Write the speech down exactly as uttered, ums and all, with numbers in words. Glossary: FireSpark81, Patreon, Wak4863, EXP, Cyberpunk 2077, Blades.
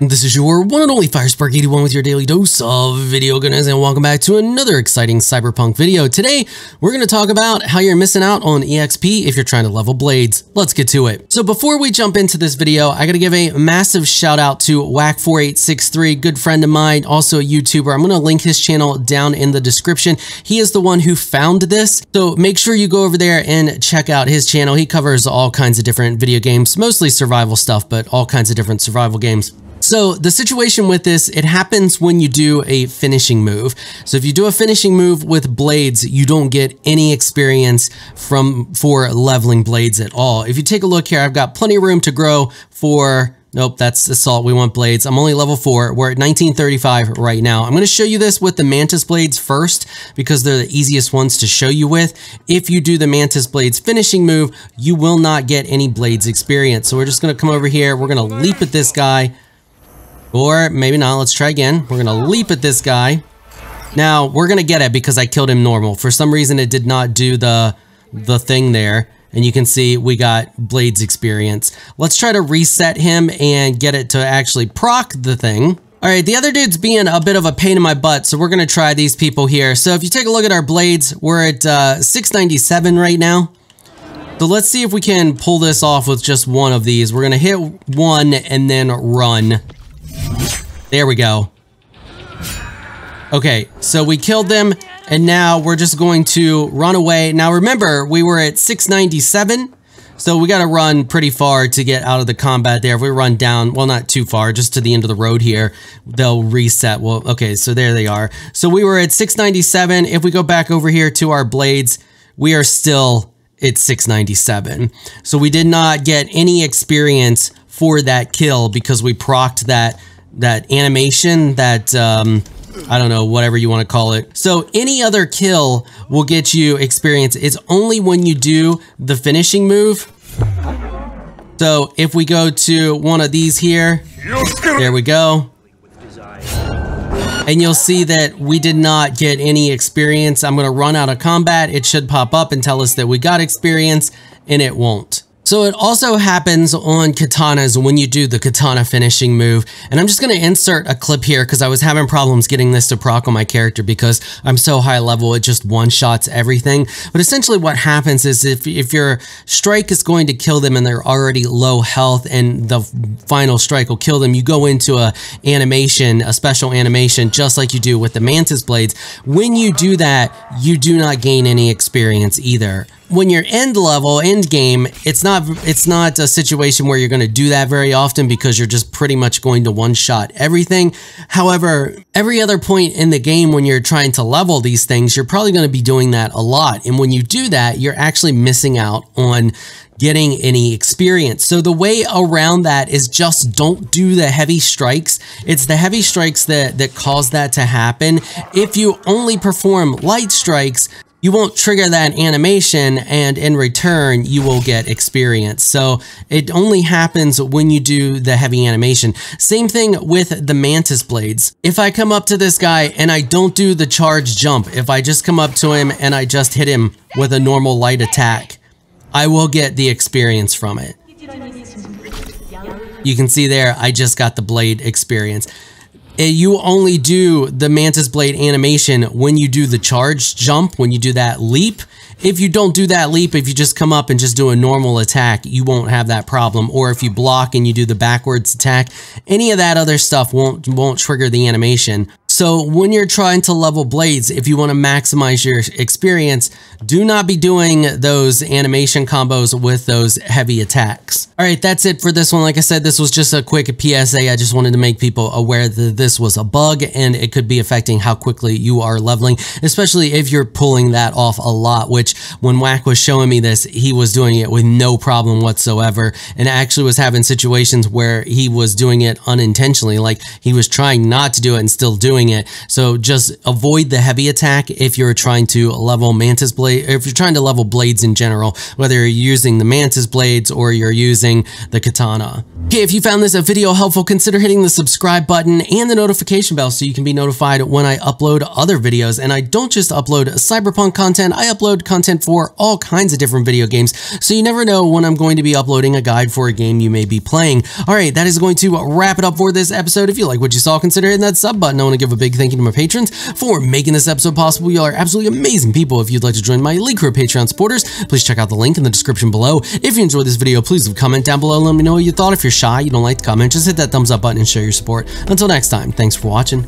This is your one and only Firespark eighty-one with your daily dose of video goodness, and welcome back to another exciting Cyberpunk video. Today, we're going to talk about how you're missing out on E X P if you're trying to level blades. Let's get to it. So before we jump into this video, I got to give a massive shout out to Whack four eight six three, good friend of mine, also a YouTuber. I'm going to link his channel down in the description. He is the one who found this, so make sure you go over there and check out his channel. He covers all kinds of different video games, mostly survival stuff, but all kinds of different survival games. So the situation with this, it happens when you do a finishing move. So if you do a finishing move with blades, you don't get any experience from for leveling blades at all. If you take a look here, I've got plenty of room to grow for... Nope, that's assault. We want blades. I'm only level four. We're at nineteen thirty-five right now. I'm going to show you this with the mantis blades first because they're the easiest ones to show you with. If you do the mantis blades finishing move, you will not get any blades experience. So we're just going to come over here. We're going to leap at this guy. Or maybe not. Let's try again. We're going to leap at this guy. Now, we're going to get it because I killed him normal. For some reason, it did not do the, the thing there. And you can see we got blades experience. Let's try to reset him and get it to actually proc the thing. All right, the other dude's being a bit of a pain in my butt, so we're going to try these people here. So if you take a look at our blades, we're at uh, six ninety-seven right now. So let's see if we can pull this off with just one of these. We're going to hit one and then run. There we go. Okay, so we killed them, and now we're just going to run away. Now remember, we were at six ninety-seven, so we gotta run pretty far to get out of the combat there. If we run down, well, not too far, just to the end of the road here, they'll reset. Well, okay, so there they are. So we were at six ninety-seven. If we go back over here to our blades, we are still at six ninety-seven. So we did not get any experience for that kill because we procced that, that animation, that... Um, I don't know, whatever you want to call it. So any other kill will get you experience. It's only when you do the finishing move. So if we go to one of these here, there we go. And you'll see that we did not get any experience. I'm going to run out of combat. It should pop up and tell us that we got experience, and it won't. So it also happens on katanas when you do the katana finishing move. And I'm just going to insert a clip here because I was having problems getting this to proc on my character because I'm so high level, it just one-shots everything. But essentially what happens is if, if your strike is going to kill them and they're already low health and the final strike will kill them, you go into a animation, a special animation, just like you do with the mantis blades. When you do that, you do not gain any experience either. When you're end level, end game, it's not it's not a situation where you're going to do that very often because you're just pretty much going to one-shot everything. However, every other point in the game when you're trying to level these things, you're probably going to be doing that a lot. And when you do that, you're actually missing out on getting any experience. So the way around that is just don't do the heavy strikes. It's the heavy strikes that, that cause that to happen. If you only perform light strikes, you won't trigger that animation, and in return, you will get experience. So it only happens when you do the heavy animation. Same thing with the mantis blades. If I come up to this guy and I don't do the charge jump, if I just come up to him and I just hit him with a normal light attack, I will get the experience from it. You can see there, I just got the blade experience. You only do the mantis blade animation when you do the charge jump, when you do that leap. If you don't do that leap, if you just come up and just do a normal attack, you won't have that problem. Or if you block and you do the backwards attack, any of that other stuff won't won't trigger the animation. So when you're trying to level blades, if you want to maximize your experience, do not be doing those animation combos with those heavy attacks. All right, that's it for this one. Like I said, this was just a quick P S A. I just wanted to make people aware that this was a bug and it could be affecting how quickly you are leveling, especially if you're pulling that off a lot, which when Whack was showing me this, he was doing it with no problem whatsoever and actually was having situations where he was doing it unintentionally. Like he was trying not to do it and still doing using it. So just avoid the heavy attack if you're trying to level Mantis Blade, or if you're trying to level blades in general, whether you're using the Mantis Blades or you're using the Katana. Okay, if you found this video helpful, consider hitting the subscribe button and the notification bell so you can be notified when I upload other videos. And I don't just upload Cyberpunk content, I upload content for all kinds of different video games, so you never know when I'm going to be uploading a guide for a game you may be playing. Alright, that is going to wrap it up for this episode. If you like what you saw, consider hitting that sub button. I want to give a big thank you to my patrons for making this episode possible. Y'all are absolutely amazing people. If you'd like to join my Elite Crew Patreon supporters, please check out the link in the description below. If you enjoyed this video, please leave a comment down below. Let me know what you thought. If you're shy, you don't like to comment, just hit that thumbs up button and show your support. Until next time, thanks for watching.